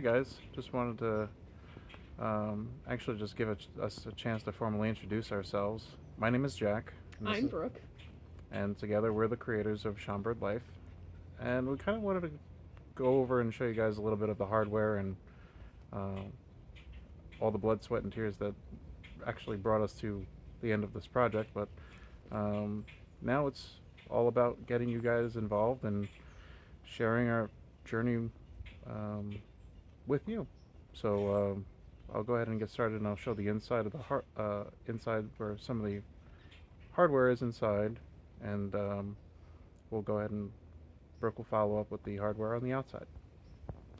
Hi guys, just wanted to actually just give us a chance to formally introduce ourselves. My name is Jack. I'm Brooke. And together we're the creators of Schaum Bird Life. And we kind of wanted to go over and show you guys a little bit of the hardware and all the blood, sweat, and tears that actually brought us to the end of this project. But now it's all about getting you guys involved and sharing our journey with you. So I'll go ahead and get started, and I'll show the inside of the inside where some of the hardware is inside, and we'll go ahead and Brooke will follow up with the hardware on the outside.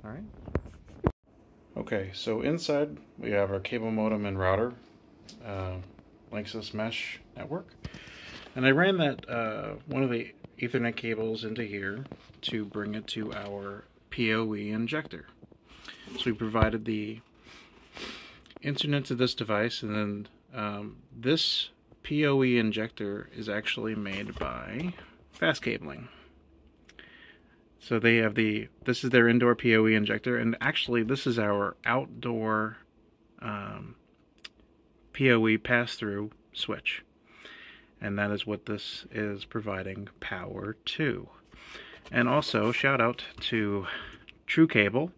All right. Okay, so inside we have our cable modem and router, Linksys mesh network, and I ran that one of the Ethernet cables into here to bring it to our POE injector. So we provided the internet to this device, and then this POE injector is actually made by Fast Cabling. So they have this is their indoor POE injector, and actually this is our outdoor POE pass-through switch. And that is what this is providing power to. And also, shout out to True Cable.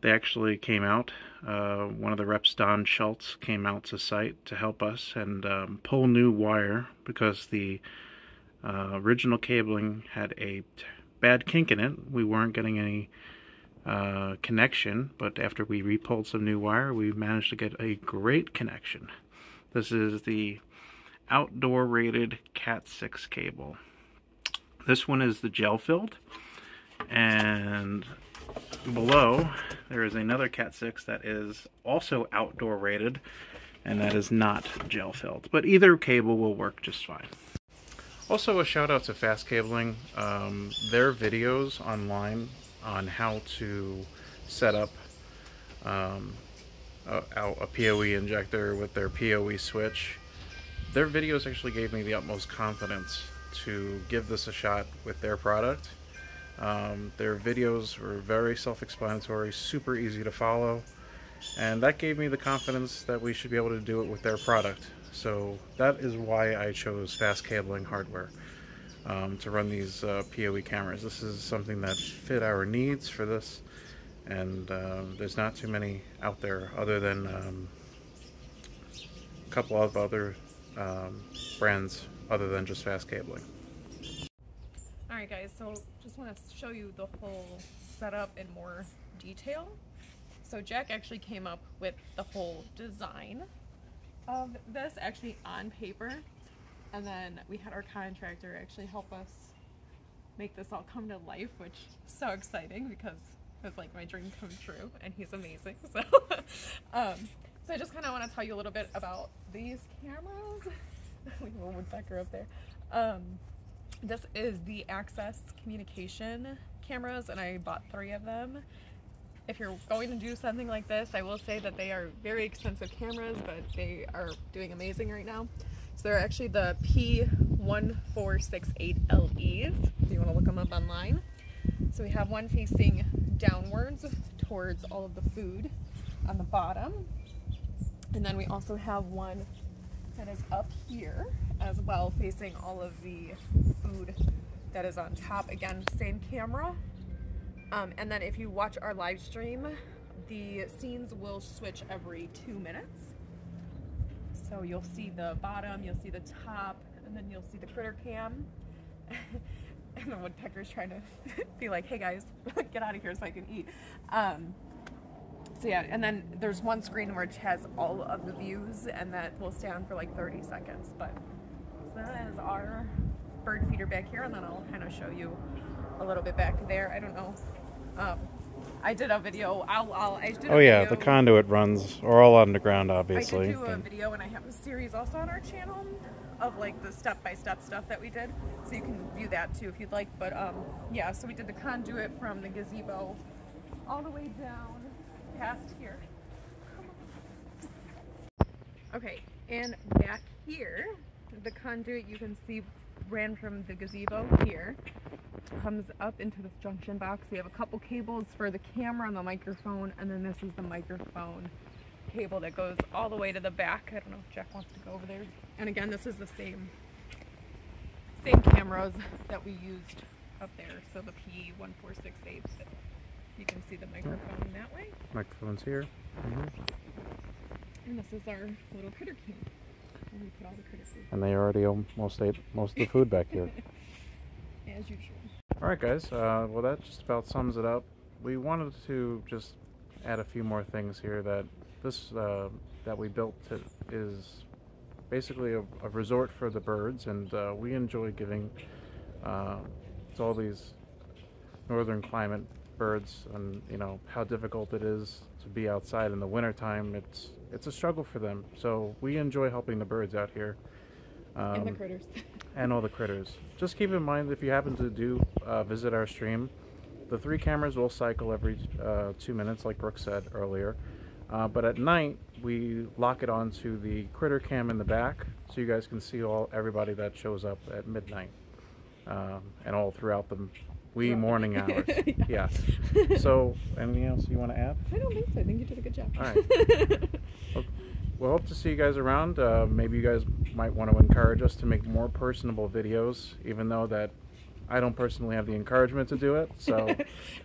They actually came out, one of the reps, Don Schultz, came out to site to help us and pull new wire, because the original cabling had a bad kink in it. We weren't getting any connection, but after we re-pulled some new wire, we managed to get a great connection. This is the outdoor rated Cat 6 cable. This one is the gel filled, and below there is another Cat 6 that is also outdoor rated, and that is not gel filled, but either cable will work just fine. Also, a shout out to Fast Cabling. Their videos online on how to set up a POE injector with their POE switch, their videos actually gave me the utmost confidence to give this a shot with their product. Their videos were very self-explanatory, super easy to follow, and that gave me the confidence that we should be able to do it with their product. So that is why I chose Fast Cabling hardware to run these POE cameras. This is something that fit our needs for this, and there's not too many out there, other than a couple of other brands other than just Fast Cabling. Alright guys, so just want to show you the whole setup in more detail. So Jack actually came up with the whole design of this actually on paper, and then we had our contractor actually help us make this all come to life, which is so exciting because it was like my dream come true, and he's amazing. So so I just kind of want to tell you a little bit about these cameras. We have a woodpecker up there. This is the Axis Communication cameras, and I bought 3 of them. If you're going to do something like this, I will say that they are very expensive cameras, but they are doing amazing right now. So they're actually the P1468LEs. If you want to look them up online. So we have one facing downwards towards all of the food on the bottom, and then we also have one that is up here as well, facing all of the food that is on top. Again, same camera. And then if you watch our live stream, the scenes will switch every 2 minutes. So you'll see the bottom, you'll see the top, and then you'll see the critter cam. And the woodpecker's trying to be like, hey guys, get out of here so I can eat. So yeah, and then there's one screen which has all of the views, and that will stay on for like 30 seconds. But so that is our bird feeder back here, and then I'll kind of show you a little bit back there. I don't know. I did a video. I did a video. The conduit runs are all underground, obviously. I did do a video, and I have a series also on our channel of like the step-by-step stuff that we did. So you can view that too if you'd like. But yeah, so we did the conduit from the gazebo all the way down past here. Okay, and back here, the conduit you can see ran from the gazebo here comes up into this junction box. We have a couple cables for the camera and the microphone, and then this is the microphone cable that goes all the way to the back. I don't know if Jack wants to go over there. And again, this is the same cameras that we used up there. So the P1468, you can see the microphone that way. Microphone's here. And this is our little critter cube. And we put all the critter food. And they already almost ate most of the food back here. As usual. Alright guys, well that just about sums it up. We wanted to just add a few more things here that this that we built is basically a resort for the birds, and we enjoy giving all these northern climate birds, and you know how difficult it is to be outside in the winter time. It's a struggle for them, so we enjoy helping the birds out here. And the critters. And all the critters. Just keep in mind, if you happen to visit our stream, the three cameras will cycle every 2 minutes, like Brooke said earlier. But at night, we lock it onto the critter cam in the back, so you guys can see everybody that shows up at midnight, and all throughout the wee morning hours. Yeah. Yeah. So, anything else you want to add? I don't think so. I think you did a good job. All right. We'll hope to see you guys around. Maybe you guys might want to encourage us to make more personable videos, even though that I don't personally have the encouragement to do it. So,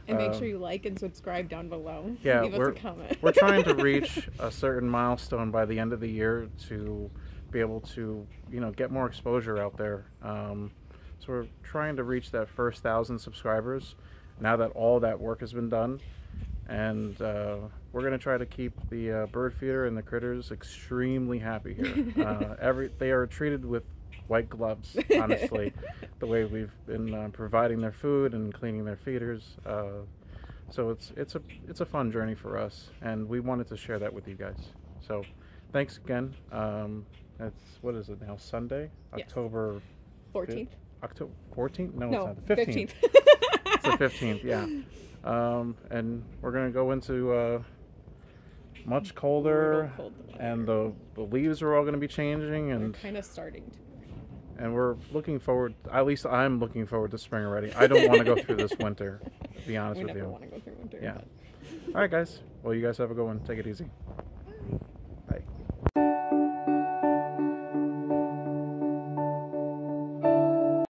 and make sure you like and subscribe down below. Yeah, leave us a comment. We're trying to reach a certain milestone by the end of the year to be able to, you know, get more exposure out there. So we're trying to reach that first 1,000 subscribers. Now that all that work has been done. And we're going to try to keep the bird feeder and the critters extremely happy here. They are treated with white gloves, honestly, the way we've been providing their food and cleaning their feeders. So it's a fun journey for us, and we wanted to share that with you guys. So thanks again. That's, what is it now, Sunday? Yes. October 14th? October 14th? No, it's not. The 15th. It's the 15th, yeah. And we're going to go into much colder, and the leaves are all going to be changing, and kind of starting to. And we're looking forward, at least I'm looking forward to spring already. I don't want to go through this winter, to be honest with you. We never want to go through winter. Yeah. All right, guys. Well, you guys have a good one. Take it easy.